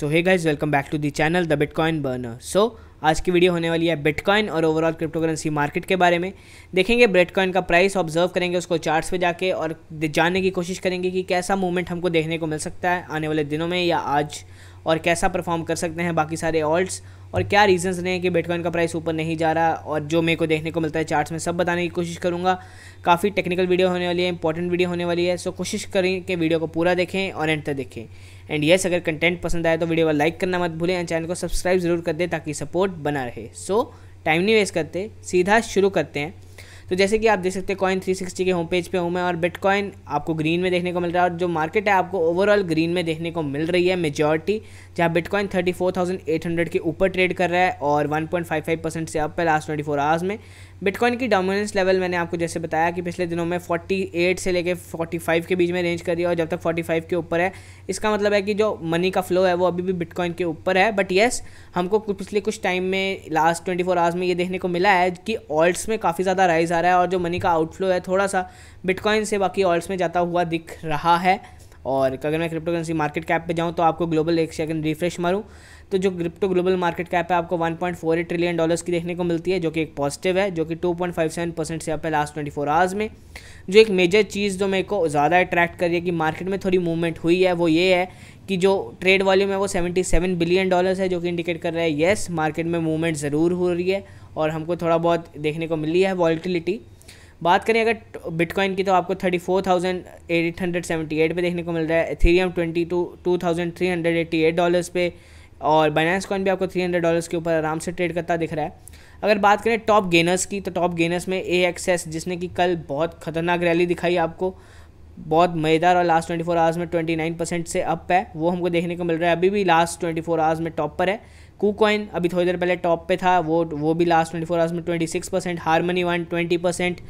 So hey guys, welcome back to the channel the bitcoin burner. So आज की video होने वाली है बिटकॉइन और ओवरऑल क्रिप्टो करेंसी मार्केट के बारे में। देखेंगे बिटकॉइन का प्राइस, ऑब्जर्व करेंगे उसको चार्ट्स पे जाके और जानने की कोशिश करेंगे कि कैसा मूवमेंट हमको देखने को मिल सकता है आने वाले दिनों में या आज, और कैसा परफॉर्म कर सकते हैं बाकी सारे ऑल्ट्स, और क्या रीजंस रहे हैं कि बिटकॉइन का प्राइस ऊपर नहीं जा रहा, और जो मेरे को देखने को मिलता है चार्ट्स में सब बताने की कोशिश करूँगा। काफ़ी टेक्निकल वीडियो होने वाली है, इंपॉर्टेंट वीडियो होने वाली है। सो कोशिश करें कि वीडियो को पूरा देखें और एंड तक देखें। एंड यस, अगर कंटेंट पसंद आए तो वीडियो को लाइक करना मत भूलें एंड चैनल को सब्सक्राइब जरूर कर दें ताकि सपोर्ट बना रहे। सो टाइम नहीं वेस्ट करते, सीधा शुरू करते हैं। तो जैसे कि आप देख सकते हैं कॉइन 360 के होम पेज पे हूँ मैं, और बिटकॉइन आपको ग्रीन में देखने को मिल रहा है और जो मार्केट है आपको ओवरऑल ग्रीन में देखने को मिल रही है मेजॉरिटी, जहाँ बिटकॉइन 34,800 के ऊपर ट्रेड कर रहा है और 1.55% से अप है लास्ट 24 आवर्स में। बिटकॉइन की डोमिनेंस लेवल मैंने आपको जैसे बताया कि पिछले दिनों में 48 से लेकर 45 के बीच में रेंज कर रही है, और जब तक 45 के ऊपर है इसका मतलब है कि जो मनी का फ्लो है वो अभी भी बिटकॉइन के ऊपर है। बट येस, हमको पिछले कुछ टाइम में लास्ट 24 आवर्स में ये देखने को मिला है कि ऑल्ट्स में काफ़ी ज़्यादा राइज आ रहा है और जो मनी का आउटफ्लो है थोड़ा सा बिटकॉइन से बाकी ऑल्ट्स में जाता हुआ दिख रहा है। और अगर मैं क्रिप्टो करेंसी मार्केट कैप पे जाऊँ तो आपको ग्लोबल, एक सेकंड रिफ्रेश मारूँ तो जो क्रिप्टो ग्लोबल मार्केट कैप है आपको 1.48 ट्रिलियन डॉलर्स की देखने को मिलती है, जो कि एक पॉजिटिव है, जो कि 2.57% से अप है लास्ट 24 आवर्स में। जो एक मेजर चीज़ जो मेरे को ज़्यादा अट्रैक्ट कर रही है कि मार्केट में थोड़ी मूवमेंट हुई है वो ये है कि जो ट्रेड वॉल्यूम है वो 77 बिलियन डॉलर्स है, जो कि इंडिकेट कर रहा है येस मार्केट में मूवमेंट ज़रूर हो रही है और हमको थोड़ा बहुत देखने को मिली है वॉल्टिलिटी। बात करें अगर बिटकॉइन की तो आपको 34,878 पे देखने को मिल रहा है, एथेरियम 22,388 डॉलर्स पे, और बाइनेंस कॉइन भी आपको $300 के ऊपर आराम से ट्रेड करता दिख रहा है। अगर बात करें टॉप गेनर्स की तो टॉप गेनर्स में AXS, जिसने कि कल बहुत ख़तरनाक रैली दिखाई आपको, बहुत मज़ेदार, और लास्ट 24 आवर्स में 29% से अप है, वो हमको देखने को मिल रहा है। अभी भी लास्ट 24 आवर्स में टॉप पर है। कुकॉइन अभी थोड़ी देर पहले टॉप पे था, वो भी लास्ट 24 आवर्स में 26%, harmony one 20%,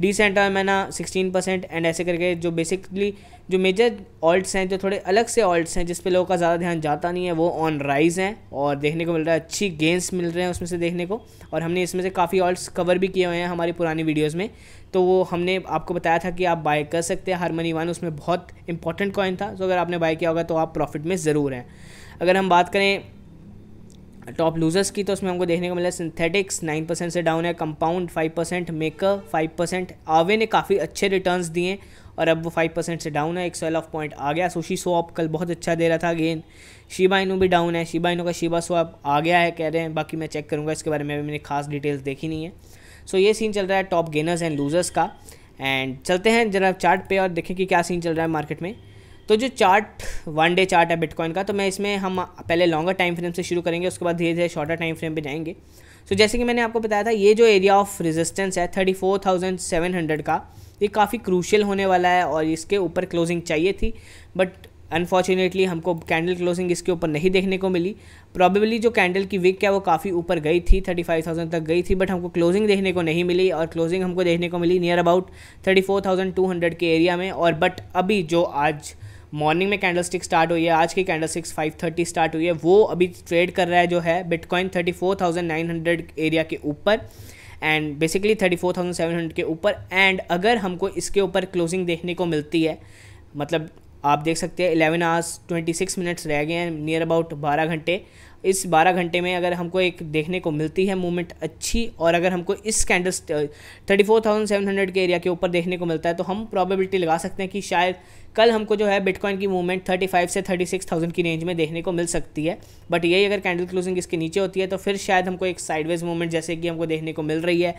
decentral mana 16%, and ऐसे करके जो बेसिकली जो मेजर ऑल्ट्स हैं, जो थोड़े अलग से ऑल्ट्स हैं जिस पे लोगों का ज़्यादा ध्यान जाता नहीं है, वो ऑन राइज हैं और देखने को मिल रहा है, अच्छी गेंस मिल रहे हैं उसमें से देखने को। और हमने इसमें से काफ़ी ऑल्ट्स कवर भी किए हुए हैं हमारी पुरानी वीडियोज़ में, तो वो हमने आपको बताया था कि आप बाय कर सकते हैं। हारमनी वन उसमें बहुत इंपॉर्टेंट कॉइन था, तो अगर आपने बाय किया होगा तो आप प्रॉफिट में ज़रूर हैं। अगर हम बात करें टॉप लूजर्स की तो उसमें हमको देखने को मिला सिंथेटिक्स 9% से डाउन है, कंपाउंड 5%, मेकर 5%। आवे ने काफ़ी अच्छे रिटर्न्स दिए और अब वो 5% से डाउन है, 111 पॉइंट आ गया। सुशी स्वैप कल बहुत अच्छा दे रहा था गेन। शिबा इनू भी डाउन है, शिबा इनू का शिबा स्वैप आ गया है कह रहे हैं, बाकी मैं चेक करूँगा, इसके बारे में मैंने खास डिटेल्स देखी नहीं है। सो ये सीन चल रहा है टॉप गेनर्स एंड लूजर्स का। एंड चलते हैं जरा चार्ट पे और देखें कि क्या सीन चल रहा है मार्केट में। तो जो चार्ट वन डे चार्ट है बिटकॉइन का, तो मैं इसमें हम पहले लॉन्गर टाइम फ्रेम से शुरू करेंगे, उसके बाद धीरे धीरे शॉर्टर टाइम फ्रेम पे जाएंगे। सो जैसे कि मैंने आपको बताया था, ये जो एरिया ऑफ रेजिस्टेंस है 34,700 का, ये काफ़ी क्रूशियल होने वाला है और इसके ऊपर क्लोजिंग चाहिए थी, बट अनफॉर्चुनेटली हमको कैंडल क्लोजिंग इसके ऊपर नहीं देखने को मिली। प्रॉबेबली जो कैंडल की विक है वो काफ़ी ऊपर गई थी, 35,000 तक गई थी, बट हमको क्लोजिंग देखने को नहीं मिली, और क्लोजिंग हमको देखने को मिली नियर अबाउट 34,200 के एरिया में। और बट अभी जो आज मॉर्निंग में कैंडलस्टिक स्टार्ट हुई है, आज की कैंडलस्टिक 5:30 स्टार्ट हुई है, वो अभी ट्रेड कर रहा है जो है बिटकॉइन 34,900 एरिया के ऊपर, एंड बेसिकली 34,700 के ऊपर। एंड अगर हमको इसके ऊपर क्लोजिंग देखने को मिलती है, मतलब आप देख सकते हैं 11 आवर्स 26 मिनट्स रह गए हैं, नियर अबाउट 12 घंटे, इस 12 घंटे में अगर हमको एक देखने को मिलती है मूवमेंट अच्छी, और अगर हमको इस कैंडल 34,700 के एरिया के ऊपर देखने को मिलता है, तो हम प्रोबेबिलिटी लगा सकते हैं कि शायद कल हमको जो है बिटकॉइन की मूवमेंट 35 से 36,000 की रेंज में देखने को मिल सकती है। बट यही अगर कैंडल क्लोजिंग इसके नीचे होती है तो फिर शायद हमको एक साइडवेज मूवमेंट जैसे कि हमको देखने को मिल रही है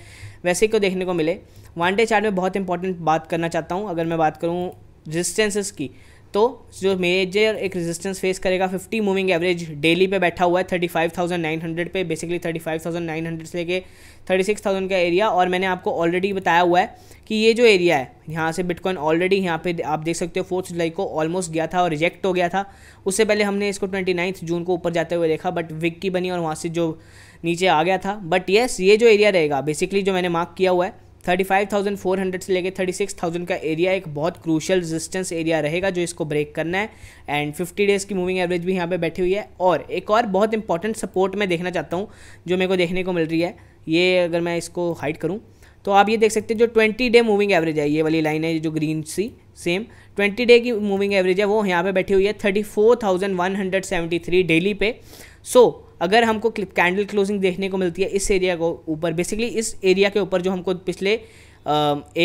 वैसे को देखने को मिले। वन डे चार्ट में बहुत इंपॉर्टेंट बात करना चाहता हूँ, अगर मैं बात करूँ रेजिस्टेंसेस की, तो जो मेजर एक रेजिस्टेंस फेस करेगा 50 मूविंग एवरेज डेली पे बैठा हुआ है 35,900 पे, बेसिकली 35,900 से लेके 36,000 का एरिया। और मैंने आपको ऑलरेडी बताया हुआ है कि ये जो एरिया है यहाँ से बिटकॉइन ऑलरेडी यहाँ पे आप देख सकते हो 4 जुलाई को ऑलमोस्ट गया था और रिजेक्ट हो गया था। उससे पहले हमने इसको 29 जून को ऊपर जाते हुए देखा, बट विक की बनी और वहाँ से जो नीचे आ गया था। बट येस, ये जो एरिया रहेगा बेसिकली जो मैंने मार्क किया हुआ है 35,400 से लेके 36,000 का एरिया एक बहुत क्रूशियल रेजिस्टेंस एरिया रहेगा जो इसको ब्रेक करना है। एंड 50 डेज़ की मूविंग एवरेज भी यहाँ पे बैठी हुई है। और एक और बहुत इंपॉर्टेंट सपोर्ट मैं देखना चाहता हूँ जो मेरे को देखने को मिल रही है, ये अगर मैं इसको हाइड करूँ तो आप ये देख सकते हैं जो 20 डे मूविंग एवरेज है, ये वाली लाइन है जो ग्रीन सी सेम 20 डे की मूविंग एवरेज है वो यहाँ पे बैठी हुई है 34,173 डेली पे। सो अगर हमको कैंडल क्लोजिंग देखने को मिलती है इस एरिया को ऊपर, बेसिकली इस एरिया के ऊपर जो हमको पिछले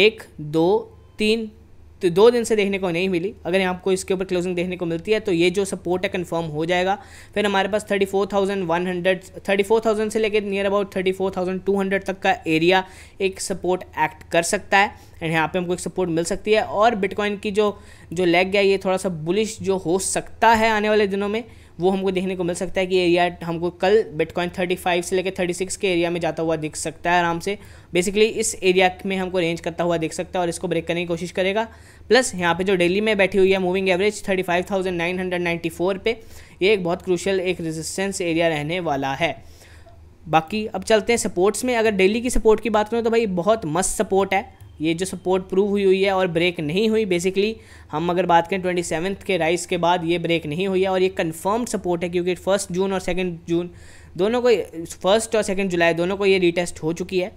एक दो तीन तो दो दिन से देखने को नहीं मिली, अगर यहाँ आपको इसके ऊपर क्लोजिंग देखने को मिलती है तो ये जो सपोर्ट है कंफर्म हो जाएगा। फिर हमारे पास 34,000 से लेकर नियर अबाउट 34,200 तक का एरिया एक सपोर्ट एक्ट कर सकता है एंड यहाँ पे हमको एक सपोर्ट मिल सकती है। और बिटकॉइन की जो लैग गया ये थोड़ा सा बुलिश जो हो सकता है आने वाले दिनों में वो हमको देखने को मिल सकता है कि एरिया हमको कल बिटकॉइन 35 से लेकर 36 के एरिया में जाता हुआ दिख सकता है आराम से। बेसिकली इस एरिया में हमको रेंज करता हुआ दिख सकता है और इसको ब्रेक करने की कोशिश करेगा। प्लस यहाँ पे जो डेली में बैठी हुई है मूविंग एवरेज 35,994 पे, ये एक बहुत क्रूशियल एक रेजिस्टेंस एरिया रहने वाला है। बाकी अब चलते हैं सपोर्ट्स में। अगर डेली की सपोर्ट की बात करें तो भाई बहुत मस्त सपोर्ट है, ये जो सपोर्ट प्रूव हुई है और ब्रेक नहीं हुई। बेसिकली हम अगर बात करें 27 के राइस के बाद ये ब्रेक नहीं हुई है और ये कंफर्म सपोर्ट है क्योंकि 1 जून और 2 जून दोनों को, 1 और 2 जुलाई दोनों को ये रीटेस्ट हो चुकी है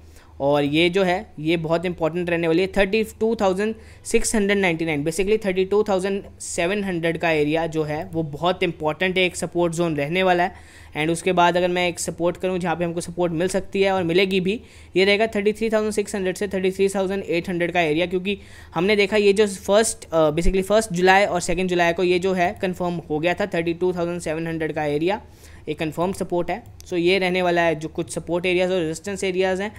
और ये जो है ये बहुत इंपॉर्टेंट रहने वाली है। 32,699 बेसिकली 32,700 का एरिया जो है वो बहुत इंपॉर्टेंट एक सपोर्ट जोन रहने वाला है। एंड उसके बाद अगर मैं एक सपोर्ट करूं जहां पे हमको सपोर्ट मिल सकती है और मिलेगी भी, ये रहेगा 33,600 से 33,800 का एरिया, क्योंकि हमने देखा ये जो बेसिकली 1 जुलाई और 2 जुलाई को ये जो है कन्फर्म हो गया था 32,700 का एरिया एक कन्फर्म सपोर्ट है। सो ये रहने वाला है जो कुछ सपोर्ट एरियाज और रेजिस्टेंस एरियाज हैं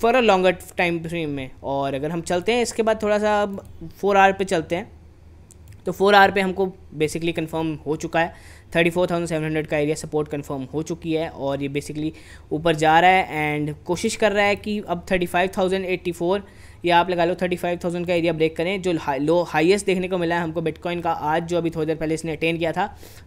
for a longer time frame में। और अगर हम चलते हैं इसके बाद थोड़ा सा 4 आवर पे चलते हैं तो 4 आवर पे हमको बेसिकली कंफर्म हो चुका है 34,700 का एरिया सपोर्ट कंफर्म हो चुकी है और ये बेसिकली ऊपर जा रहा है एंड कोशिश कर रहा है कि अब 35,084 या आप लगा लो 35,000 का एरिया ब्रेक करें। जो लो हाईएस्ट देखने को मिला है हमको बिटकॉइन का आज जो अभी थोड़ी देर पहले इसने अटेन किया था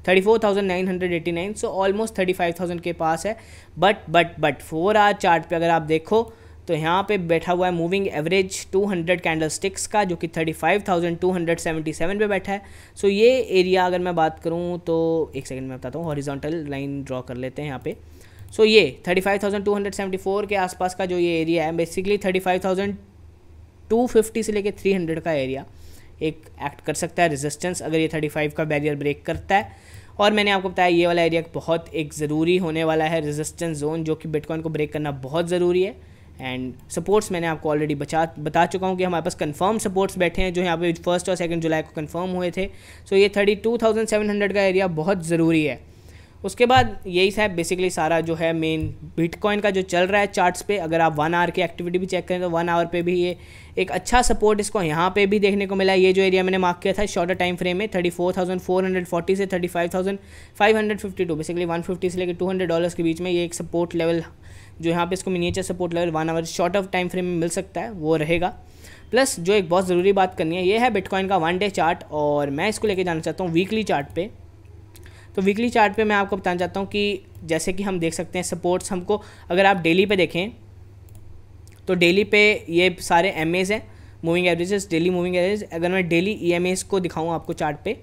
34,989, सो ऑलमोस्ट 35,000 के पास है। बट 4 आवर चार्ट पे अगर आप देखो तो यहाँ पे बैठा हुआ है मूविंग एवरेज 200 कैंडलस्टिक्स का जो कि 35,277 पे बैठा है। सो ये एरिया अगर मैं बात करूँ तो एक सेकंड में बताता हूँ, हॉरिजॉन्टल लाइन ड्रॉ कर लेते हैं यहाँ पे। सो ये 35,274 के आसपास का जो ये एरिया है बेसिकली 35,250 से लेकर 300 का एरिया एक एक्ट कर सकता है रेजिस्टेंस अगर ये 35 का बैरियर ब्रेक करता है। और मैंने आपको बताया ये वाला एरिया बहुत एक ज़रूरी होने वाला है रेजिस्टेंस जोन जो कि बिटकॉइन को ब्रेक करना बहुत ज़रूरी है। एंड सपोर्ट्स मैंने आपको ऑलरेडी बता चुका हूँ कि हमारे पास कंफर्म सपोर्ट्स बैठे हैं जो यहाँ पे 1 और 2 जुलाई को कंफर्म हुए थे। सो ये 32,700 का एरिया बहुत ज़रूरी है। उसके बाद यही साहब बेसिकली सारा जो है मेन बिटकॉइन का जो चल रहा है चार्ट्स पे। अगर आप 1 आवर की एक्टिविटी भी चेक करें तो 1 आवर पे भी ये एक अच्छा सपोर्ट इसको यहाँ पे भी देखने को मिला है। ये जो एरिया मैंने मार्क किया था शॉर्टर टाइम फ्रेम में 34,440 से 35,552 बेसिकली 150 से लेकर $200 के बीच में ये एक सपोर्ट लेवल जो यहाँ पे इसको miniature support level 1 hour short of time frame में मिल सकता है वो रहेगा। प्लस जो एक बहुत ज़रूरी बात करनी है ये है बिटकॉइन का 1 डे चार्ट और मैं इसको लेके जाना चाहता हूँ वीकली चार्ट पे। तो वीकली चार्ट पे मैं आपको बताना चाहता हूँ कि जैसे कि हम देख सकते हैं सपोर्ट्स हमको अगर आप डेली पे देखें तो डेली पे ये सारे एमएज हैं moving averages daily moving average. अगर मैं डेली ईएमएस को दिखाऊँ आपको चार्ट पे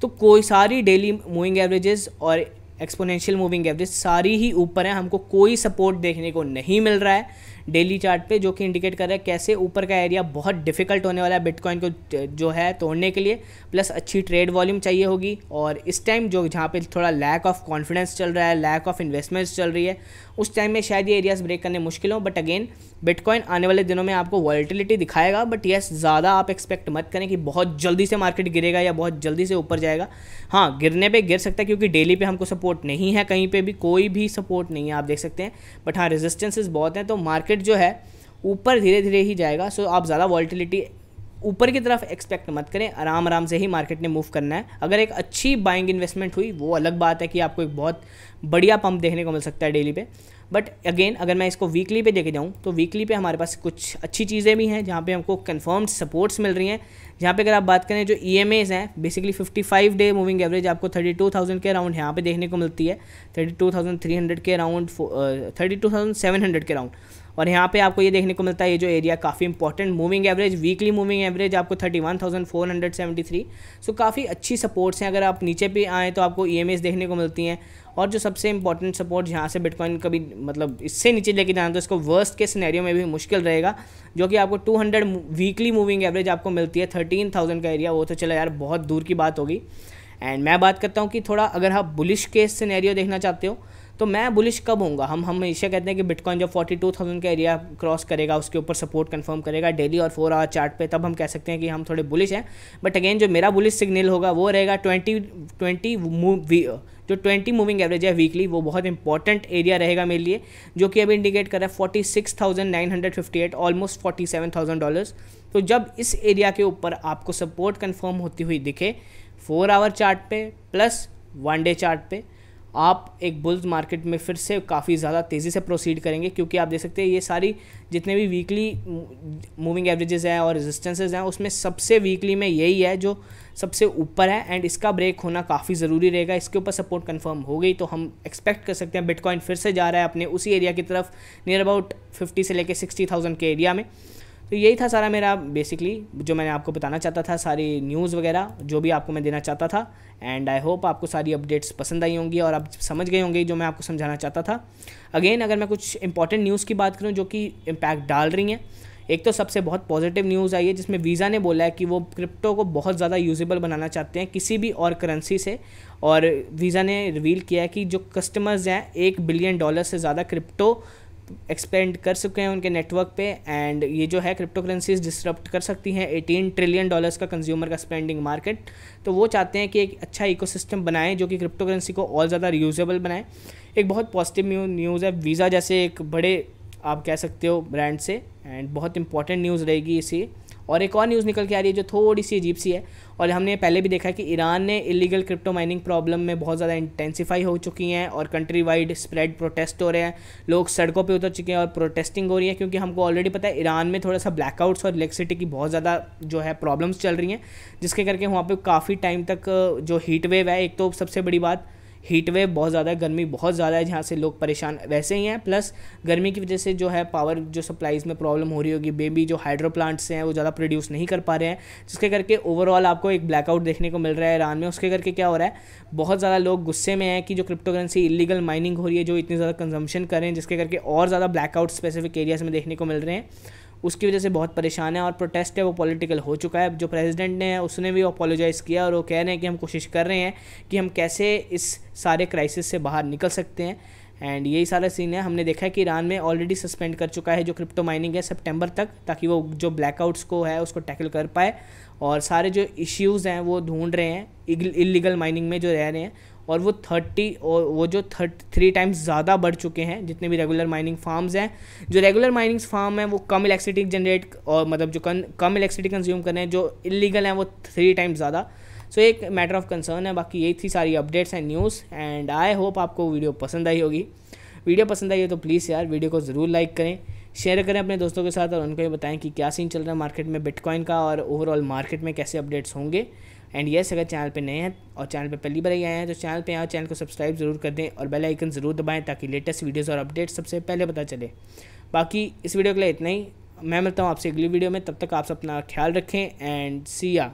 तो कोई सारी डेली मूविंग एवरेजेस और एक्सपोनेंशियल मूविंग एवरेज सारी ही ऊपर है, हमको कोई सपोर्ट देखने को नहीं मिल रहा है डेली चार्ट पे जो कि इंडिकेट कर रहा है कैसे ऊपर का एरिया बहुत डिफिकल्ट होने वाला है बिटकॉइन को जो है तोड़ने के लिए। प्लस अच्छी ट्रेड वॉल्यूम चाहिए होगी और इस टाइम जो जहाँ पे थोड़ा लैक ऑफ कॉन्फिडेंस चल रहा है लैक ऑफ इन्वेस्टमेंट्स चल रही है उस टाइम में शायद ये एरियाज ब्रेक करने मुश्किल हो। बट अगेन बिटकॉइन आने वाले दिनों में आपको वॉलिटिलिटी दिखाएगा बट येस ज़्यादा आप एक्सपेक्ट मत करें कि बहुत जल्दी से मार्केट गिरेगा या बहुत जल्दी से ऊपर जाएगा। हाँ गिरने पर गिर सकता है क्योंकि डेली पे हमको सपोर्ट नहीं है, कहीं पर भी कोई भी सपोर्ट नहीं है आप देख सकते हैं। बट हाँ रेजिस्टेंसेज बहुत हैं तो मार्केट जो है ऊपर धीरे धीरे ही जाएगा। सो आप ज़्यादा वॉलिटिलिटी ऊपर की तरफ एक्सपेक्ट मत करें, आराम आराम से ही मार्केट ने मूव करना है। अगर एक अच्छी बाइंग इन्वेस्टमेंट हुई वो अलग बात है कि आपको एक बहुत बढ़िया पंप देखने को मिल सकता है डेली पे। बट अगेन अगर मैं इसको वीकली पे देखे जाऊँ तो वीकली पे हमारे पास कुछ अच्छी चीज़ें भी हैं जहाँ पे हमको कंफर्म्ड सपोर्ट्स मिल रही हैं। जहाँ पे अगर आप बात करें जो ईएमएस हैं बेसिकली 55 डे मूविंग एवरेज आपको 32,000 के अराउंड यहाँ पे देखने को मिलती है 32,300 के अराउंड 32,700 के अराउंड और यहाँ पे आपको ये देखने को मिलता है ये जो एरिया काफ़ी important, moving average weekly moving average आपको 31,473, सो काफ़ी अच्छी सपोर्ट्स हैं। अगर आप नीचे भी आएँ तो आपको EMAs देखने को मिलती हैं, और जो सबसे इंपॉर्टेंट सपोर्ट जहाँ से बिटकॉइन कभी मतलब इससे नीचे लेके जाना तो इसको वर्स्ट के सिनेरियो में भी मुश्किल रहेगा, जो कि आपको 200 वीकली मूविंग एवरेज आपको मिलती है। 13,000 का एरिया वो तो चला यार बहुत दूर की बात होगी। एंड मैं बात करता हूँ कि थोड़ा अगर आप बुलिश केस सिनेरियो देखना चाहते हो तो मैं बुलिश कब होऊंगा, हम हमेशा कहते हैं कि बिटकॉइन जब 42,000 का एरिया क्रॉस करेगा उसके ऊपर सपोर्ट कंफर्म करेगा डेली और 4 आवर चार्ट पे, तब हम कह सकते हैं कि हम थोड़े बुलिश हैं। बट अगेन जो मेरा बुलिश सिग्नल होगा वो रहेगा 20 मूविंग एवरेज है वीकली, वो बहुत इंपॉर्टेंट एरिया रहेगा मेरे लिए, जो कि अभी इंडिकेट कर रहा है 46,958 ऑलमोस्ट $47,000। तो जब इस एरिया के ऊपर आपको सपोर्ट कन्फर्म होती हुई दिखे 4 आवर चार्ट पे प्लस 1 डे चार्ट पे, आप एक बुल्स मार्केट में फिर से काफ़ी ज़्यादा तेज़ी से प्रोसीड करेंगे, क्योंकि आप देख सकते हैं ये सारी जितने भी वीकली मूविंग एवरेजेस हैं और रेजिस्टेंसेस हैं उसमें सबसे वीकली में यही है जो सबसे ऊपर है, एंड इसका ब्रेक होना काफ़ी ज़रूरी रहेगा। इसके ऊपर सपोर्ट कंफर्म हो गई तो हम एक्सपेक्ट कर सकते हैं बिटकॉइन फिर से जा रहा है अपने उसी एरिया की तरफ, नियर अबाउट 50 से लेकर 60,000 के एरिया में। तो यही था सारा मेरा बेसिकली जो मैंने आपको बताना चाहता था, सारी न्यूज़ वगैरह जो भी आपको मैं देना चाहता था। एंड आई होप आपको सारी अपडेट्स पसंद आई होंगी और आप समझ गए होंगे जो मैं आपको समझाना चाहता था। अगेन अगर मैं कुछ इंपॉर्टेंट न्यूज़ की बात करूं जो कि इम्पैक्ट डाल रही हैं, एक तो सबसे बहुत पॉजिटिव न्यूज़ आई है जिसमें वीज़ा ने बोला है कि वो क्रिप्टो को बहुत ज़्यादा यूजेबल बनाना चाहते हैं किसी भी और करेंसी से, और वीज़ा ने रिवील किया है कि जो कस्टमर्स हैं $1 बिलियन से ज़्यादा क्रिप्टो एक्सपेंड कर चुके हैं उनके नेटवर्क पे, एंड ये जो है क्रिप्टो करेंसीज डिसरप्ट कर सकती हैं $18 ट्रिलियन का कंज्यूमर का स्पेंडिंग मार्केट। तो वो चाहते हैं कि एक अच्छा इकोसिस्टम बनाएं जो कि क्रिप्टो करेंसी को और ज़्यादा रीयूजेबल बनाएं। एक बहुत पॉजिटिव न्यूज़ है वीज़ा जैसे एक बड़े आप कह सकते हो ब्रांड से, एंड बहुत इंपॉर्टेंट न्यूज़ रहेगी इसी। और एक और न्यूज़ निकल के आ रही है जो थोड़ी सी अजीब सी है, और हमने पहले भी देखा है कि ईरान ने इलीगल क्रिप्टो माइनिंग प्रॉब्लम में बहुत ज़्यादा इंटेंसिफाई हो चुकी हैं और कंट्री वाइड स्प्रेड प्रोटेस्ट हो रहे हैं, लोग सड़कों पे उतर चुके हैं और प्रोटेस्टिंग हो रही है, क्योंकि हमको ऑलरेडी पता है ईरान में थोड़ा सा ब्लैकआउट्स और इलेक्ट्रिसिटी की बहुत ज़्यादा जो है प्रॉब्लम्स चल रही हैं, जिसके करके वहाँ पर काफ़ी टाइम तक जो हीट वेव है, एक तो सबसे बड़ी बात हीट वेव बहुत ज़्यादा है, गर्मी बहुत ज़्यादा है जहाँ से लोग परेशान वैसे ही हैं, प्लस गर्मी की वजह से जो है पावर जो सप्लाईज़ में प्रॉब्लम हो रही होगी, बेबी जो हाइड्रो प्लांट्स हैं वो ज़्यादा प्रोड्यूस नहीं कर पा रहे हैं, जिसके करके ओवरऑल आपको एक ब्लैकआउट देखने को मिल रहा है ईरान में। उसके करके क्या हो रहा है, बहुत ज़्यादा लोग गुस्से में हैं कि जो क्रिप्टो करेंसी इलीगल माइनिंग हो रही है, जो इतनी ज़्यादा कंजम्पशन कर रहे हैं, जिसके करके और ज़्यादा ब्लैकआउट स्पेसिफिक एरियाज़ में देखने को मिल रहे हैं, उसकी वजह से बहुत परेशान है। और प्रोटेस्ट है वो पॉलिटिकल हो चुका है, जो प्रेसिडेंट ने उसने भी अपोलोजाइज़ किया और वो कह रहे हैं कि हम कोशिश कर रहे हैं कि हम कैसे इस सारे क्राइसिस से बाहर निकल सकते हैं। एंड यही सारा सीन है, हमने देखा है कि ईरान में ऑलरेडी सस्पेंड कर चुका है जो क्रिप्टो माइनिंग है सितंबर तक, ताकि वो जो ब्लैकआउट्स को है उसको टैकल कर पाए, और सारे जो इश्यूज़ हैं वो ढूंढ रहे हैं इलीगल माइनिंग में जो रह रहे हैं, और वो 3 टाइम्स ज़्यादा बढ़ चुके हैं जितने भी रेगुलर माइनिंग फार्म्स हैं। जो रेगुलर माइनिंग फार्म हैं वो कम इलेक्ट्रिसिटी जनरेट और मतलब जो कम इलेक्ट्रिसिटी कंज्यूम कर रहे हैं, जो इलीगल हैं वो 3 टाइम्स ज़्यादा। सो एक मैटर ऑफ कंसर्न है। बाकी यही थी सारी updates and news, and I hope आपको वीडियो पसंद आई होगी। वीडियो पसंद आई हो तो प्लीज़ यार वीडियो को ज़रूर लाइक करें, शेयर करें अपने दोस्तों के साथ, और उनको ये बताएं कि क्या सीन चल रहा है मार्केट में बिटकॉइन का और ओवरऑल मार्केट में कैसे अपडेट्स होंगे। एंड यस अगर चैनल पे नए हैं और चैनल पे पहली बार आए हैं तो चैनल पे आओ, चैनल को सब्सक्राइब जरूर कर दें और बेल आइकन ज़रूर दबाएं ताकि लेटेस्ट वीडियोस और अपडेट्स सबसे पहले पता चले। बाकी इस वीडियो के लिए इतना ही, मैं मिलता हूँ आपसे अगली वीडियो में, तब तक आप अपना ख्याल रखें एंड सी या।